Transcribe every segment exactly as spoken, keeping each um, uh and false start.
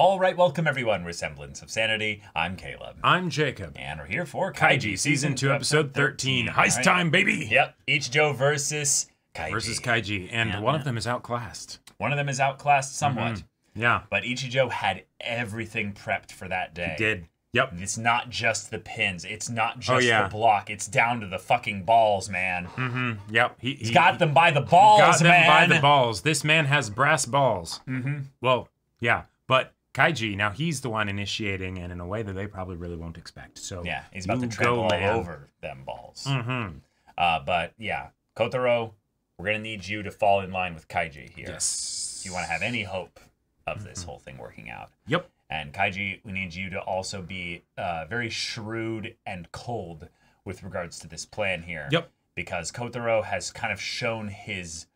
All right, welcome everyone. We're Semblance of Sanity. I'm Caleb. I'm Jacob. And we're here for Kaiji, Season two, Episode thirteen. Heist right. time, baby! Yep, Ichijo versus Kaiji. Versus Kaiji, and yeah, one man. of them is outclassed. One of them is outclassed somewhat. Mm-hmm. Yeah. But Ichijo had everything prepped for that day. He did. Yep. It's not just the pins. It's not just oh, yeah. the block. It's down to the fucking balls, man. Mm-hmm. Yep. He, He's he, got them by the balls, got man. Got them by the balls. This man has brass balls. Mm-hmm. Well, yeah, but... Kaiji, now he's the one initiating, and in a way that they probably really won't expect. So yeah, he's about to trample over them balls. Mm-hmm. Uh, but yeah, Kotaro, we're gonna need you to fall in line with Kaiji here. Yes. If you want to have any hope of this mm-hmm. whole thing working out. Yep. And Kaiji, we need you to also be uh, very shrewd and cold with regards to this plan here. Yep. Because Kotaro has kind of shown his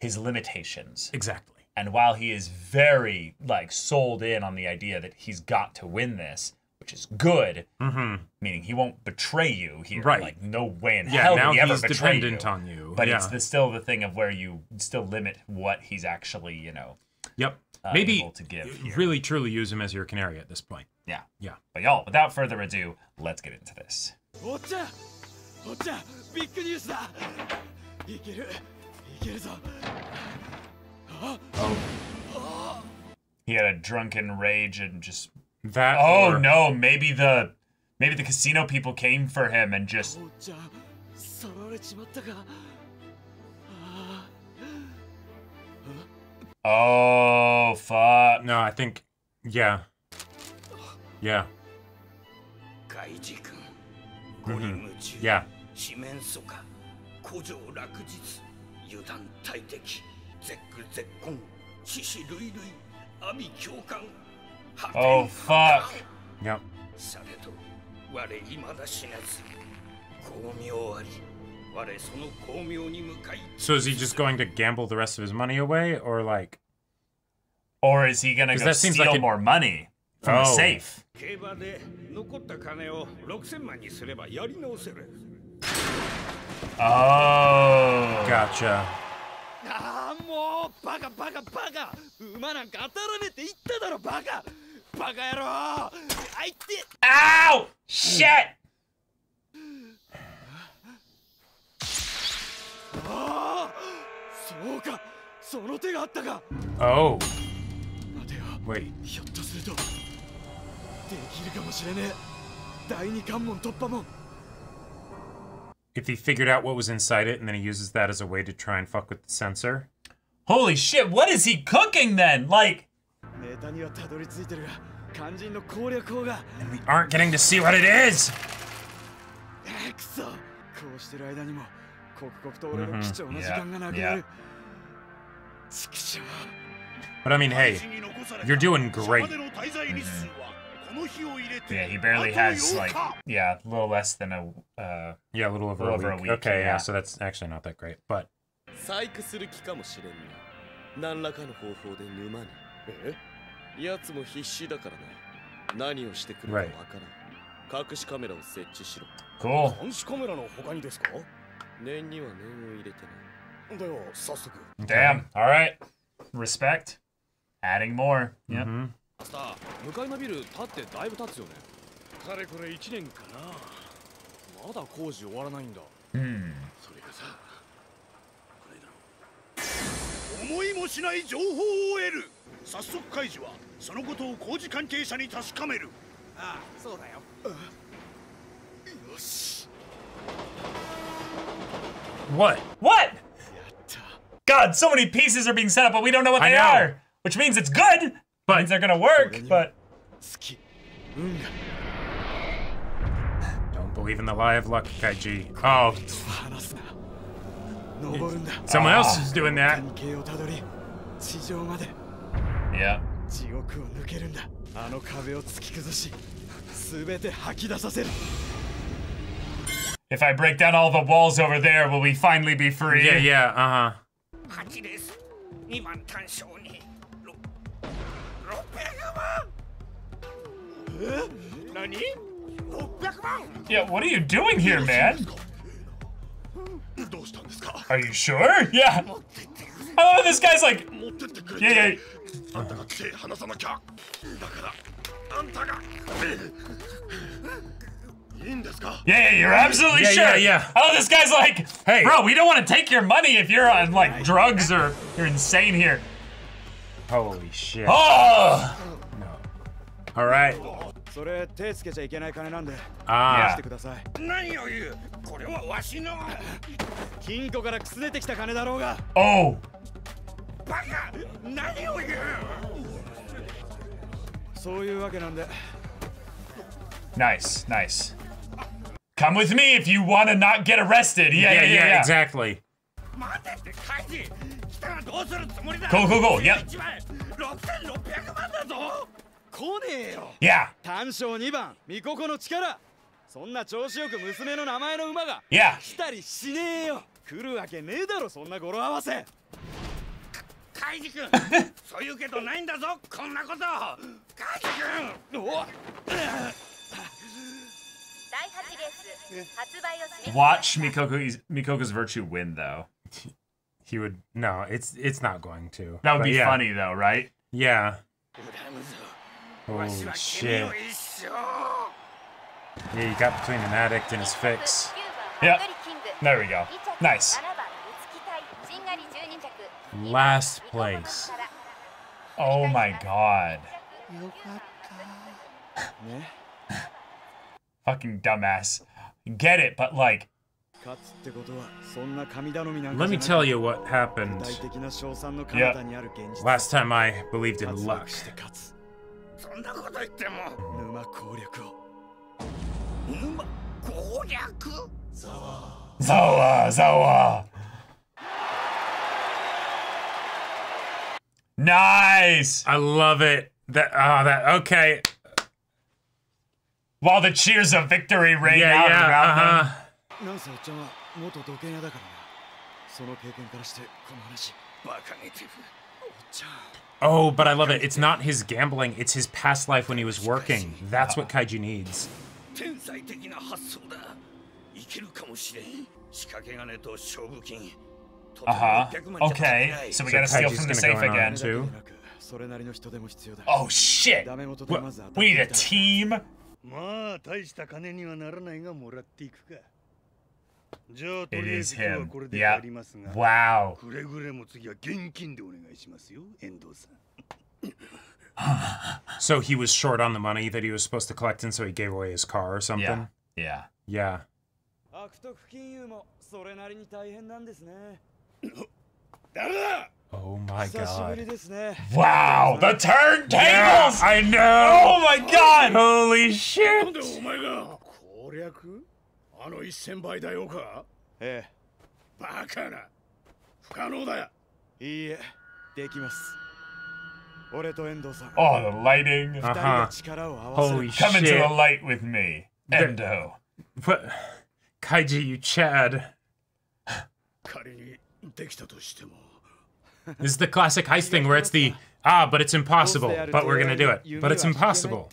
his limitations. Exactly. And while he is very, like, sold in on the idea that he's got to win this, which is good, mm-hmm. meaning he won't betray you here. Right. Like, no way in yeah, hell now would he ever betray you. dependent on you. But yeah. it's the, still the thing of where you still limit what he's actually, you know, yep. uh, Maybe able to give. Maybe really, truly use him as your canary at this point. Yeah. Yeah. But y'all, without further ado, let's get into this. Ocha! Ocha! Big news da! Ikeru! Ikeru zo! Oh. He had a drunken rage and just that. Oh or... no! Maybe the maybe the casino people came for him and just. Oh fuck! No, I think yeah, yeah. Mm-hmm. Yeah. Oh fuck! Yep. So is he just going to gamble the rest of his money away, or like, or is he gonna go steal like more it... money from oh. the safe? Oh, gotcha. Ow! Shit! Oh. Wait. If he figured out what was inside it, and then he uses that as a way to try and fuck with the sensor. Holy shit, what is he cooking then? Like... And we aren't getting to see what it is! Mm-hmm. Yeah. Yeah. But I mean, hey, you're doing great. Mm-hmm. Yeah, he barely has like yeah, a little less than a uh, yeah, a little over, a, over week. a week. Okay, yeah. yeah, so that's actually not that great, but. Right. Cool. Damn. All right. Respect. Adding more. Yep. Mm-hmm. Hmm. What? What? God, so many pieces are being set up, but we don't know what they know. are. Which means it's good. But means they're gonna work, but... Don't believe in the lie of luck, Kaiji. Oh. Someone oh. else is doing that. Yeah. If I break down all the walls over there, will we finally be free? Yeah, yeah, uh-huh. Yeah, what are you doing here, man? Are you sure? Yeah. Oh, this guy's like, yeah, yeah. Yeah, you're absolutely yeah, sure. Yeah, yeah. Oh, this guy's like, hey, bro, we don't want to take your money if you're on like drugs or you're insane here. Holy shit. Oh! No. All right. Ah. Oh. Nice, nice. Come with me if you want to not get arrested. Yeah, yeah, yeah, yeah, yeah. Exactly. Cool, cool, cool. Yep. Yeah. Yeah. Watch Mikoko's, Mikoko's virtue win, though. He would no. It's it's not going to. That would but be yeah. funny, though, right? Yeah. Holy shit! Yeah, he got between an addict and his fix. Yep. There we go. Nice. Last place. Oh my god. Fucking dumbass. Get it, but like. Let me tell you what happened. Yep. Last time I believed in luck. Zawa, Zawa. Nice! I love it. That ah, oh, that okay. While the cheers of victory rain yeah, out yeah, around uh -huh. them. Oh, but I love it. It's not his gambling; it's his past life when he was working. That's what Kaiji needs. Uh-huh. Okay. So we so gotta steal from the safe again. Too. Oh shit! What? We need a team. It is him. Yeah. Wow. So he was short on the money that he was supposed to collect, and so he gave away his car or something. Yeah. Yeah. Yeah. Oh my god. Wow, the turntables! Yeah, I know! Oh my god! Holy shit! Oh, the lighting. Uh-huh. Holy shit. Come into the light with me, Endo. But, Kaiji, you Chad. This is the classic heist thing where it's the, ah, but it's impossible, but we're gonna do it. But it's impossible.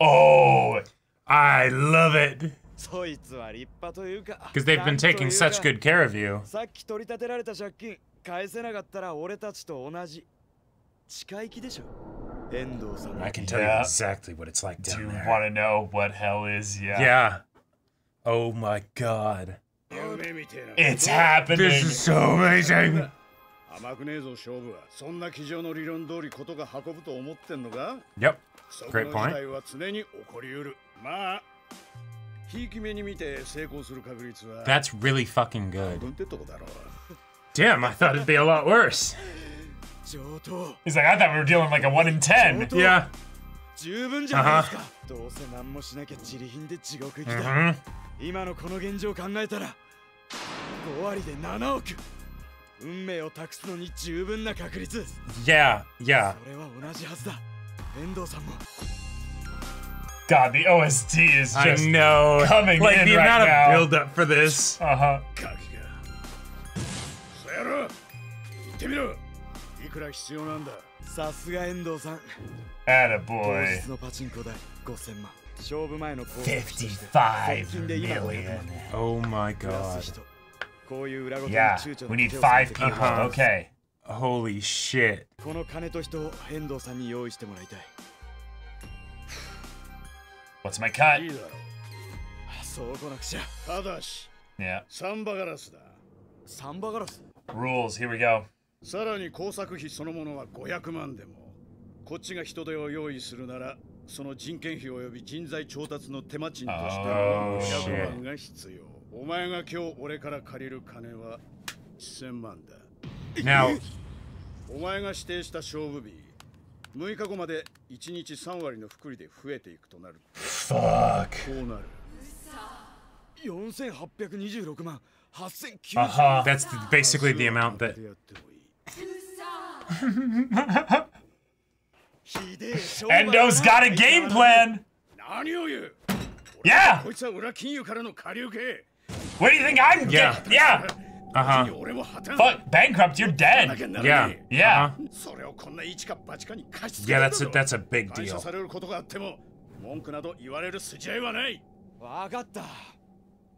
Oh, I love it. Because they've been taking such good care of you. I can tell yeah. you exactly what it's like down there. Do you want to know what hell is? Yeah. Yeah. Oh my god. It's happening. This is so amazing. Yep. Great point. That's really fucking good. Damn, I thought it'd be a lot worse. He's like, I thought we were dealing like a one in ten. Yeah. Uh-huh. Mm-hmm. Yeah, yeah. God, the O S T is just I know. coming like, in right now. Like, the amount of now. build up for this. Uh-huh. Attaboy. fifty-five million. Oh my god. Yeah, we need five people. Uh-huh. Okay. Holy shit. What's my cut? Yeah. Rules, here we go. Oh, shit. Now, fuck. Uh-huh. That's the, basically the amount that. Endo's got a game plan. Yeah. What do you think I'm getting? Yeah. Yeah. Uh-huh. Fuck, bankrupt, you're dead. Yeah. Yeah. Uh-huh. Yeah, that's a, that's a big deal.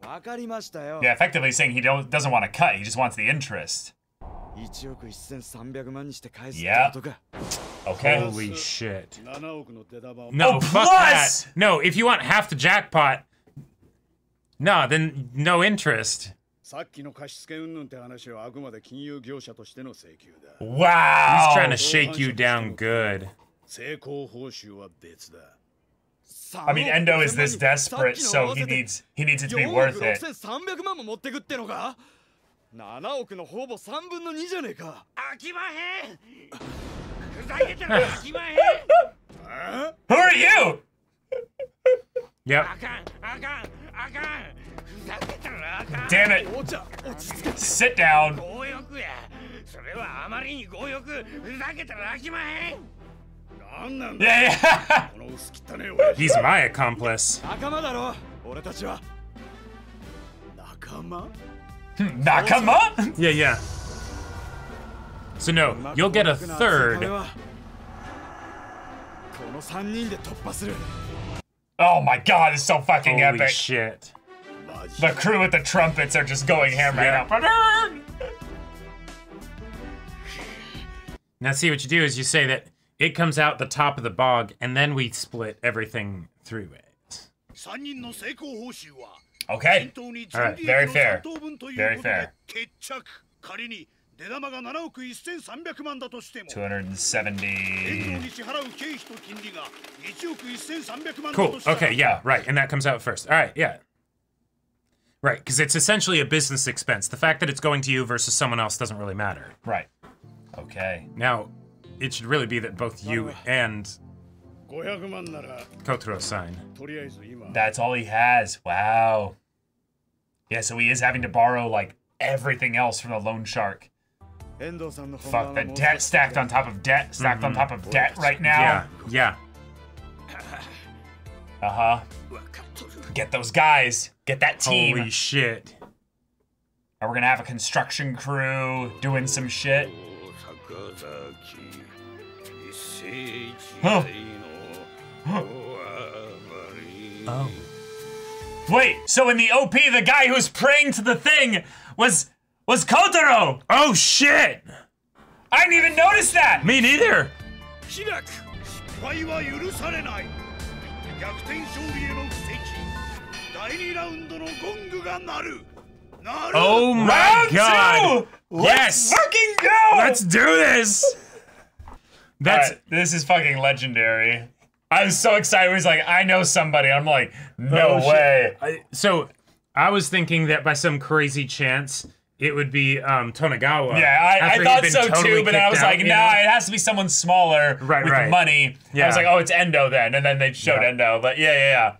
Yeah, effectively saying he don't, doesn't want to cut, he just wants the interest. Yeah. Okay. Holy shit. No, oh, fuck that. No, if you want half the jackpot, no, then no interest. Wow. He's trying to shake you down good. I mean, Endo is this desperate, so he needs he needs it to be worth it. Who are you? Yep. Damn it! Sit down. Yeah, yeah. He's my accomplice. Nakama? Yeah, yeah. So no, you'll get a third. Oh my god, it's so fucking Holy epic. Shit. The crew with the trumpets are just going ham right now. Now see, what you do is you say that it comes out the top of the bog, and then we split everything through it. Okay. All right, very fair. Very fair. two hundred seventy. Cool, okay, yeah, right, and that comes out first. All right, yeah. Right, because it's essentially a business expense. The fact that it's going to you versus someone else doesn't really matter. Right. Okay. Now, it should really be that both you and Kotaro sign. That's all he has. Wow. Yeah, so he is having to borrow, like, everything else from the loan shark. Fuck, the debt stacked on top of debt, stacked mm-hmm. on top of debt right now. Yeah, yeah. Uh-huh. Get those guys. Get that team. Holy shit. Are we gonna have a construction crew doing some shit? Huh. Huh. Oh. Wait, so in the O P, the guy who's praying to the thing was was Kotaro! Oh shit! I didn't even notice that! Me neither! Oh my Round god! Two. Yes! Let's fucking go! Let's do this! That's right, this is fucking legendary. I was so excited. He's like, I know somebody. I'm like, no oh, way. I, so I was thinking that by some crazy chance it would be um, Tonegawa. Yeah, I, I thought so totally too, but I was out, like, nah, know? It has to be someone smaller right, with right. money. Yeah. I was like, oh, it's Endo then, and then they showed yeah. Endo. But yeah, yeah, yeah.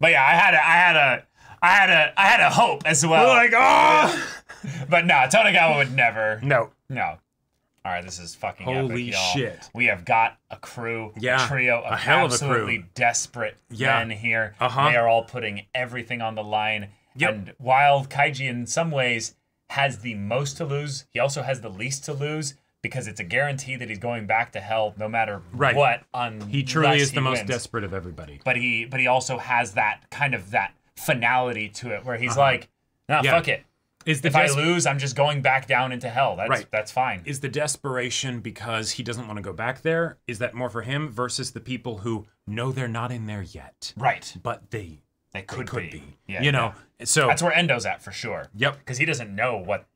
But yeah, I had a, I had a, I had a, I had a hope as well. Like, oh! But nah, Tonegawa would never. No, no. All right, this is fucking holy epic, shit. We have got a crew, yeah, a trio of a hell absolutely of a crew. desperate yeah. men here. Uh -huh. They are all putting everything on the line. Yep. And while Kaiji, in some ways, has the most to lose, he also has the least to lose because it's a guarantee that he's going back to hell no matter right. what. He truly is the he most wins. desperate of everybody. But he, but he also has that kind of that finality to it where he's uh -huh. like, "Nah, yeah. fuck it. Is the if I lose, I'm just going back down into hell. That's, right. That's fine. Is the desperation because he doesn't want to go back there? Is that more for him versus the people who know they're not in there yet? Right. But they, they could, they could be. be. Yeah, you know, yeah. So that's where Endo's at for sure. Yep. Because he doesn't know what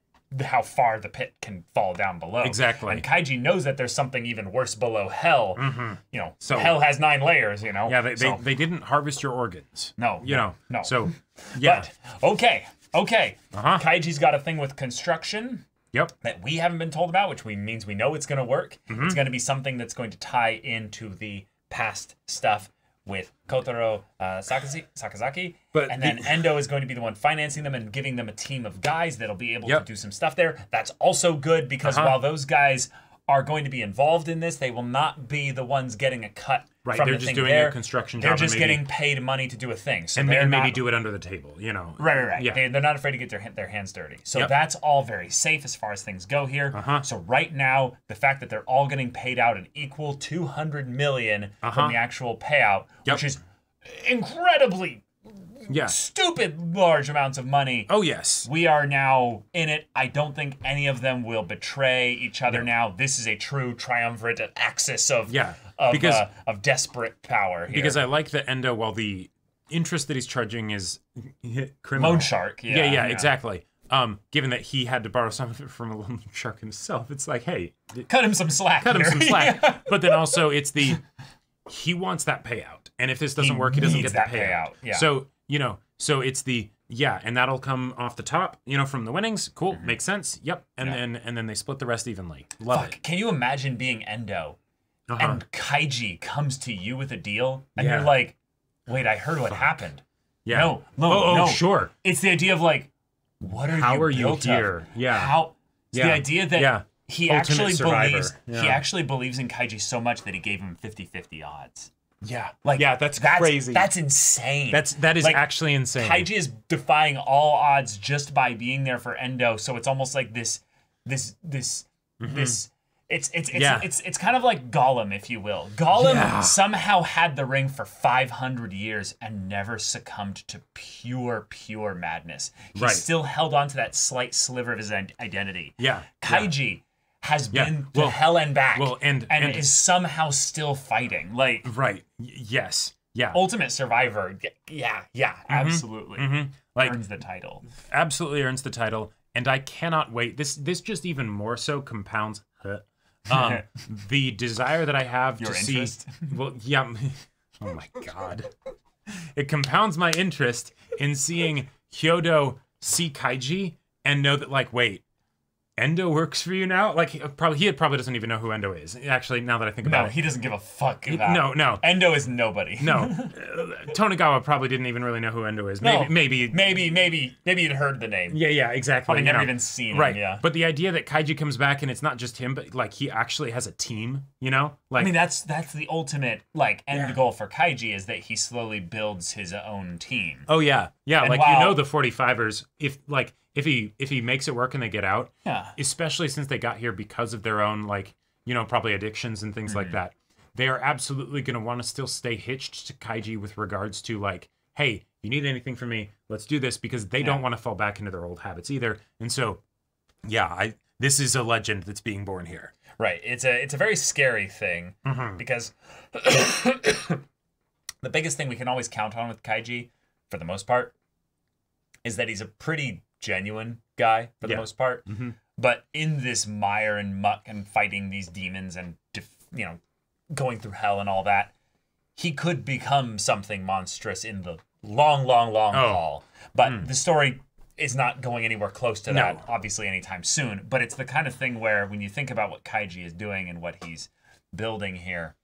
how far the pit can fall down below. Exactly. And Kaiji knows that there's something even worse below hell. Mm-hmm. You know, so hell has nine layers, you know. Yeah, they, so. they, they didn't harvest your organs. No. You no, know, no. So, yeah. But, okay. Okay, uh-huh. Kaiji's got a thing with construction yep. that we haven't been told about, which we, means we know it's going to work. Mm-hmm. It's going to be something that's going to tie into the past stuff with Kotaro uh, Sakazaki, Sakazaki. But and the, then Endo is going to be the one financing them and giving them a team of guys that'll be able yep. to do some stuff there. That's also good because uh-huh. while those guys are going to be involved in this, they will not be the ones getting a cut. Right, they're the just doing there. a construction they're job. They're just maybe, getting paid money to do a thing. So and, and maybe not, do it under the table, you know. Right, right, right. Yeah. They, they're not afraid to get their, their hands dirty. So yep. that's all very safe as far as things go here. Uh-huh. So right now, the fact that they're all getting paid out an equal two hundred million dollars uh-huh. from the actual payout, yep. which is incredibly yeah. stupid large amounts of money. Oh, yes. We are now in it. I don't think any of them will betray each other yep. now. This is a true triumvirate axis of... Yeah. Of, because, uh, of desperate power here. Because I like the Endo, while the interest that he's charging is criminal. Loan shark. Yeah, yeah, yeah, yeah. exactly. Um, given that he had to borrow some of it from a loan shark himself, it's like, hey. Cut him some slack. Cut here. him some slack. yeah. But then also it's the, he wants that payout. And if this doesn't he work, he doesn't get that the payout. payout. Yeah. So, you know, so it's the, yeah, and that'll come off the top, you know, from the winnings. Cool, mm-hmm. makes sense. Yep, and, yeah. then, and then they split the rest evenly. Love Fuck, it. Can you imagine being Endo? Uh-huh. And Kaiji comes to you with a deal, and yeah. you're like, wait, I heard what Fuck. happened. Yeah. No, no, oh, oh, no. sure. It's the idea of like, what are How you How are you here? Of? Yeah. How? It's yeah. the idea that yeah. he Ultimate actually survivor. believes, yeah. he actually believes in Kaiji so much that he gave him fifty fifty odds. Yeah. Like, yeah, that's, that's crazy. That's insane. That's, that is like, actually insane. Kaiji is defying all odds just by being there for Endo, so it's almost like this, this, this, mm-hmm. this, It's it's it's, yeah. it's it's it's kind of like Gollum, if you will. Gollum yeah. somehow had the ring for five hundred years and never succumbed to pure, pure madness. He right. still held on to that slight sliver of his identity. Yeah. Kaiji yeah. has yeah. been well, to hell and back well, and, and, and is somehow still fighting. Like Right. Yes. Yeah. Ultimate survivor. Yeah. Yeah. Mm-hmm. Absolutely. Mm-hmm. Like, earns the title. Absolutely earns the title. And I cannot wait. This this just even more so compounds her. Um, the desire that I have Your to interest? see, well, yeah, oh my god, it compounds my interest in seeing Hyodo see Kaiji and know that, like, wait, Endo works for you now. Like, probably he probably doesn't even know who Endo is. Actually, now that I think about no, it, no, he doesn't give a fuck about. No, no, Endo is nobody. No, uh, Tonegawa probably didn't even really know who Endo is. Maybe, no, maybe, maybe, maybe, maybe you'd heard the name. Yeah, yeah, exactly. Probably never know. even seen. Right. Him, yeah. But the idea that Kaiji comes back and it's not just him, but like he actually has a team. You know, like I mean, that's that's the ultimate like end yeah. goal for Kaiji is that he slowly builds his own team. Oh yeah, yeah. And like while, you know, the forty-fivers, if like. If he if he makes it work and they get out, yeah. especially since they got here because of their own, like, you know, probably addictions and things mm-hmm. like that, they are absolutely going to want to still stay hitched to Kaiji with regards to like, hey, you need anything from me? Let's do this, because they yeah. don't want to fall back into their old habits either. And so, yeah, I this is a legend that's being born here. Right. It's a it's a very scary thing mm-hmm. because the biggest thing we can always count on with Kaiji, for the most part, is that he's a pretty genuine guy for the yeah. most part, mm-hmm. but in this mire and muck and fighting these demons and def you know going through hell and all that, he could become something monstrous in the long, long, long oh. haul. But mm. the story is not going anywhere close to no. that, obviously, anytime soon. But it's the kind of thing where when you think about what Kaiji is doing and what he's building here,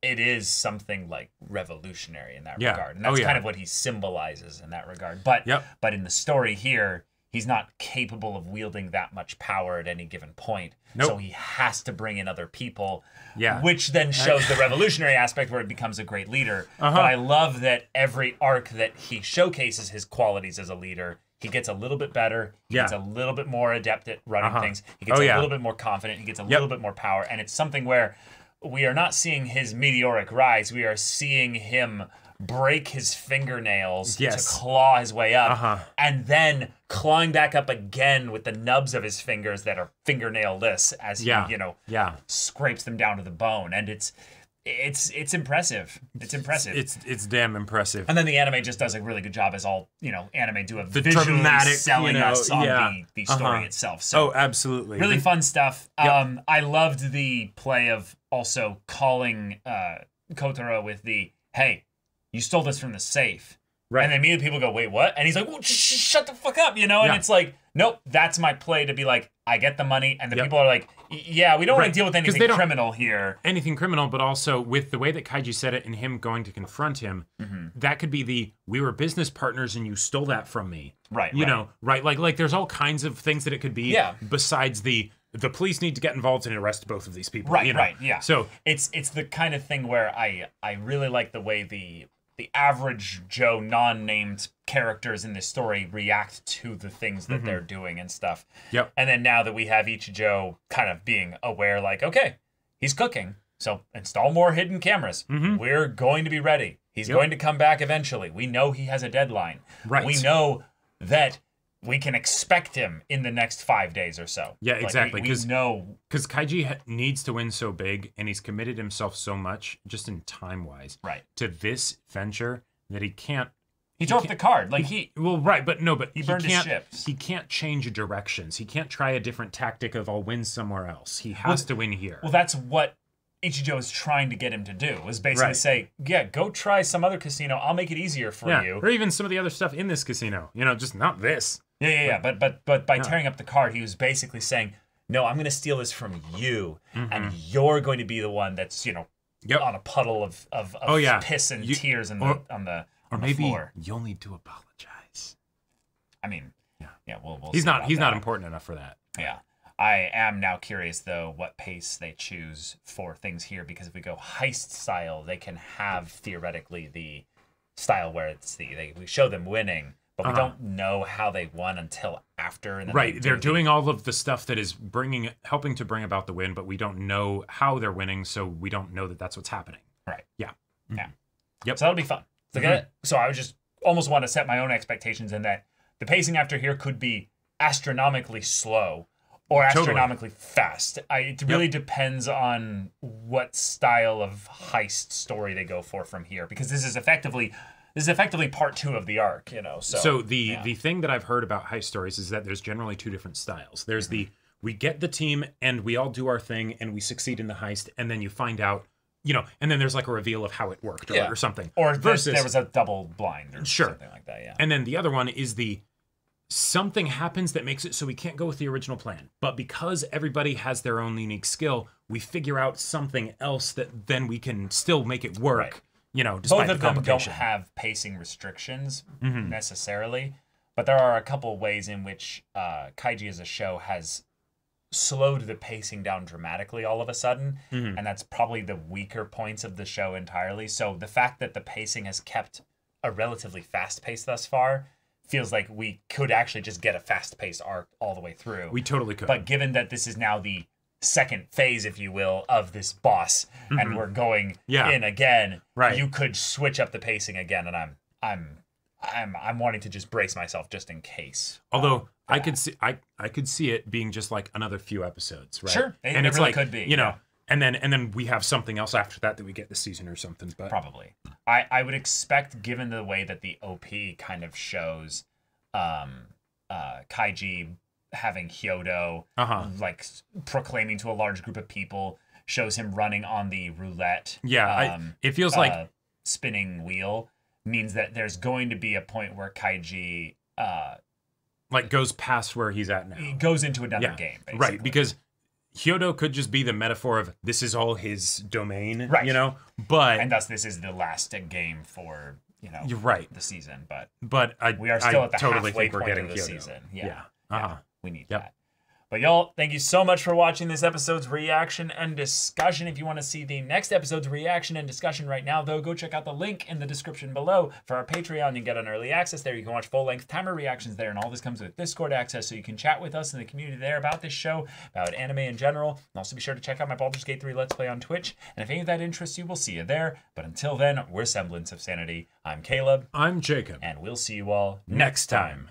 it is something like revolutionary in that yeah. regard, and that's oh, yeah. kind of what he symbolizes in that regard. But yep. but in the story here, he's not capable of wielding that much power at any given point, nope. so he has to bring in other people, yeah. which then shows the revolutionary aspect where it becomes a great leader. Uh-huh. But I love that every arc that he showcases his qualities as a leader, he gets a little bit better, he yeah. gets a little bit more adept at running uh-huh. things, he gets oh, a yeah. little bit more confident, he gets a yep. little bit more power, and it's something where we are not seeing his meteoric rise. We are seeing him break his fingernails yes. to claw his way up, uh-huh. and then clawing back up again with the nubs of his fingers that are fingernail-less as yeah. he, you know, yeah. scrapes them down to the bone. And it's it's it's impressive. It's impressive. It's it's damn impressive. And then the anime just does a really good job, as all, you know, anime do, of the visually dramatic, selling you know, us on yeah. the, the story uh-huh. itself. So, oh, absolutely. Really the, fun stuff. Yep. Um, I loved the play of also calling uh, Kotaro with the, hey, you stole this from the safe. Right. And then immediately people go, wait, what? And he's like, well, sh sh shut the fuck up, you know? And yeah. it's like, nope, that's my play to be like, I get the money. And the yep. people are like, yeah, we don't right. want to deal with anything criminal here. Anything criminal, but also with the way that Kaiji said it and him going to confront him, mm-hmm. that could be the, we were business partners and you stole that from me. Right, You right. know, right? Like, like there's all kinds of things that it could be yeah. besides the, the police need to get involved and arrest both of these people. Right, you know? right, yeah. So it's it's the kind of thing where I, I really like the way the... the average Joe non-named characters in this story react to the things that mm-hmm. they're doing and stuff. Yep. And then now that we have Ichijo kind of being aware, like, okay, he's cooking, so install more hidden cameras. Mm-hmm. We're going to be ready. He's yep. going to come back eventually. We know he has a deadline. Right. We know that we can expect him in the next five days or so. Yeah, like, exactly. Because we, we know... because Kaiji needs to win so big, and he's committed himself so much, just in time-wise, right. to this venture that he can't... He, he dropped can't, the card. Like he, he, well, right, but no, but he, he burned can't, his ships. He can't change directions. He can't try a different tactic of, I'll win somewhere else. He has well, to win here. Well, that's what Ichijo is trying to get him to do, is basically right. say, yeah, go try some other casino. I'll make it easier for yeah. you. Or even some of the other stuff in this casino. You know, just not this. Yeah, yeah, yeah. But but but by yeah. tearing up the card, he was basically saying, "No, I'm going to steal this from you, mm-hmm. and you're going to be the one that's you know yep. on a puddle of of, of oh, yeah. piss and you, tears and on the on the or on maybe the floor. You'll need to apologize." I mean, yeah, yeah. We'll, we'll he's not he's that. not important enough for that. Yeah, I am now curious though what pace they choose for things here, because if we go heist style, they can have theoretically the style where it's the they, we show them winning. But we uh-huh. don't know how they won until after. And right, they do they're the... doing all of the stuff that is bringing, helping to bring about the win, but we don't know how they're winning, so we don't know that that's what's happening. Right. Yeah. Mm-hmm. Yeah. Yep. So that'll be fun. So, mm-hmm. so I would just almost want to set my own expectations in that the pacing after here could be astronomically slow or astronomically totally. fast. I, it really yep. depends on what style of heist story they go for from here, because this is effectively... This is effectively part two of the arc, you know. So, so the yeah. the thing that I've heard about heist stories is that there's generally two different styles. There's mm-hmm. the we get the team and we all do our thing and we succeed in the heist, and then you find out, you know, and then there's like a reveal of how it worked or, yeah. or something. Or versus there was a double blind or sure. something like that. Yeah. And then the other one is the something happens that makes it so we can't go with the original plan, but because everybody has their own unique skill, we figure out something else that then we can still make it work. Right. You know, both of the them don't have pacing restrictions mm-hmm. necessarily, but there are a couple ways in which uh, Kaiji as a show has slowed the pacing down dramatically all of a sudden, mm-hmm. and that's probably the weaker points of the show entirely. So the fact that the pacing has kept a relatively fast pace thus far feels like we could actually just get a fast-paced arc all the way through. We totally could. But given that this is now the second phase, if you will, of this boss, mm-hmm. and we're going yeah. in again. Right, you could switch up the pacing again, and I'm, I'm, I'm, I'm wanting to just brace myself just in case. Although um, I could see, I, I could see it being just like another few episodes, right? Sure, it, and it it's really like, could be, you know, yeah. and then, and then we have something else after that that we get this season or something. But probably, I, I would expect, given the way that the O P kind of shows, um, uh, Kaiji having Hyodo uh-huh. like proclaiming to a large group of people, shows him running on the roulette. Yeah, um, I, it feels uh, like spinning wheel means that there's going to be a point where Kaiji uh, like goes past where he's at now. He goes into another yeah. game, basically. Right? Because Hyodo could just be the metaphor of this is all his domain, right? You know, but and thus this is the last game for you know you're right the season, but but I, we are still I at the totally halfway point we're getting of the Hyodo. season. Yeah. yeah. Uh-huh. Yeah. We need yep. that. But y'all, thank you so much for watching this episode's reaction and discussion. If you want to see the next episode's reaction and discussion right now, though, go check out the link in the description below for our Patreon. You can get on early access there. You can watch full-length timer reactions there, and all this comes with Discord access, so you can chat with us in the community there about this show, about anime in general. And also be sure to check out my Baldur's Gate three Let's Play on Twitch. And if any of that interests you, we'll see you there. But until then, we're Semblance of Sanity. I'm Caleb. I'm Jacob. And we'll see you all next time.